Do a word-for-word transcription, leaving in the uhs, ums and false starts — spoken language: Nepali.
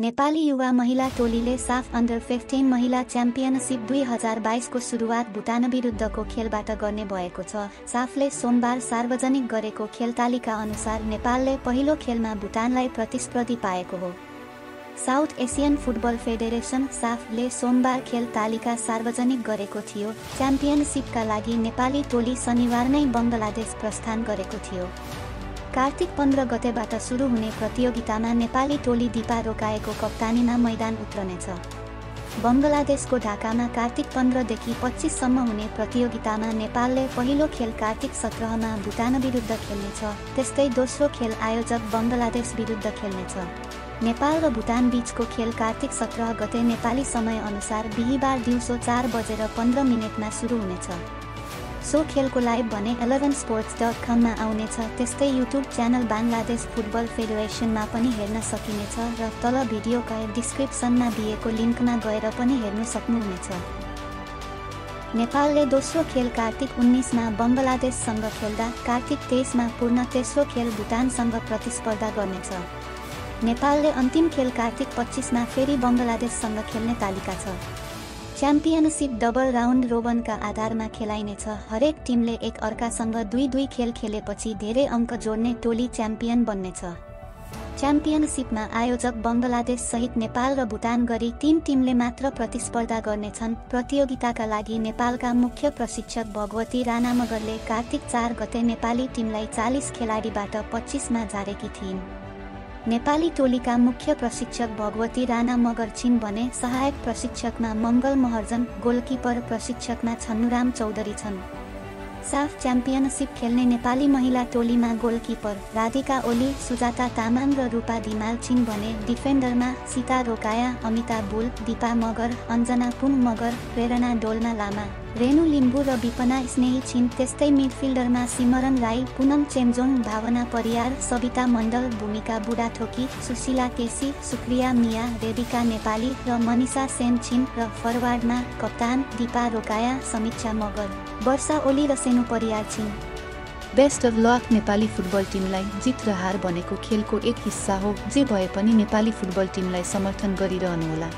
नेपाली युवा महिला टोलीले साफ अंडर फिफ्टीन महिला च्याम्पियनसिप दुई हजार बाइस को सुरुवात भुटान विरुद्धको खेलबाट गर्ने भएको छ। साफले सोमबार सार्वजनिक गरेको खेल तालिका अनुसार नेपालले पहिलो खेलमा भुटानलाई प्रतिस्पर्धी पाएको हो। साउथ एशियन फुटबल फेडरेशन साफले सोमबार खेल तालिका सार्वजनिक गरेको थियो। च्याम्पियनसिपका लागि नेपाली टोली शनिबार नै बंगलादेश प्रस्थान गरेको थियो। कार्तिक पन्ध्र गतेबाट सुरु हुने प्रतियोगितामा नेपाली टोली दीपा रोकायाको कप्तानीमा मैदान उत्रनेछ। बंगलादेशको ढाकामा कार्तिक पन्ध्र देखि पच्चीस सम्म हुने प्रतियोगितामा नेपालले पहिलो खेल कार्तिक सत्रहमा भुटान विरुद्ध खेल्नेछ। त्यस्तै दोस्रो खेल आयोजक बंगलादेश विरुद्ध खेल्नेछ। नेपाल र भुटान बीचको खेल कार्तिक सत्रह गते नेपाली समय अनुसार बिहीबार दिउँसो चार बजेर पन्ध्र मिनटमा सुरु हुनेछ। सो खेलको लाइभ भने इलेवन स्पोर्ट्स डट कम मा आउनेछ। त्यस्तै युट्युब च्यानल बांग्लादेश फुटबल फेडरेशनमा पनि हेर्न सकिनेछ र तल भिडियोका डिस्क्रिप्सनमा दिएको लिङ्कमा गएर पनि हेर्न सक्नुहुनेछ। नेपालले दोस्रो खेल कार्तिक उन्नाइस मा बंगलादेशसँग खेल्दा कार्तिक तेइस मा पूर्ण तेस्रो खेल भुटानसँग प्रतिस्पर्धा गर्नेछ। नेपालले अन्तिम खेल कार्तिक पच्चीस मा फेरि बंगलादेशसँग खेल्ने तालिका छ। च्याम्पियनसिप डबल राउन्ड रोबन का आधारमा खेलाइनेछ। हरेक टिमले एक अर्कासँग दुई दुई खेल खेलेपछि धेरै अङ्क जोड्ने टोली च्याम्पियन बन्नेछ। च्याम्पियनसिपमा आयोजक बंगलादेश सहित नेपाल र भुटान गरी तीन टिमले मात्र प्रतिस्पर्धा गर्नेछन्। प्रतियोगिताका लागि नेपालका मुख्य प्रशिक्षक भगवती राणा मगरले कार्तिक चार गते नेपाली टिमलाई चालीस खेलाडीबाट पच्चीस मा झारेकी थिइन्। नेपाली टोलीका मुख्य प्रशिक्षक भगवती राणा मगर छिन् भने सहायक प्रशिक्षकमा मंगल महर्जन, गोलकिपर प्रशिक्षकमा छन्नुराम चौधरी छन्। साफ च्याम्पियनसिप खेल्ने नेपाली महिला टोलीमा गोलकिपर राधिका ओली, सुजाता तामाङ र रूपा दिमालछिन् भने डिफेन्डरमा सीता रोकाया, अमिता बुल, दीपा मगर, अन्जना पुन मगर, प्रेरणा डोल्ना लामा, रेणु लिम्बू र रिपना स्नेही छिन्। त्यस्तै मिडफिल्डरमा सिमरन राई, पूनम चेम्जोङ, भावना परियार, सबिता मण्डल, भूमिका बुढा, थोकी, सुशीला केसी, सुक्रिया मिया, रेविका नेपाली र मनिषा सेम छिन् र फरवार्डमा कप्तान दीपा रोकाया, समीक्षा मगर, वर्षा ओली र सेनु परियार छिन्। Best of luck Nepali football टिमलाई। जित र हार भनेको खेलको एक हिस्सा हो, जे भए पनि नेपाली फुटबल टिमलाई समर्थन गरिरहनुहोला।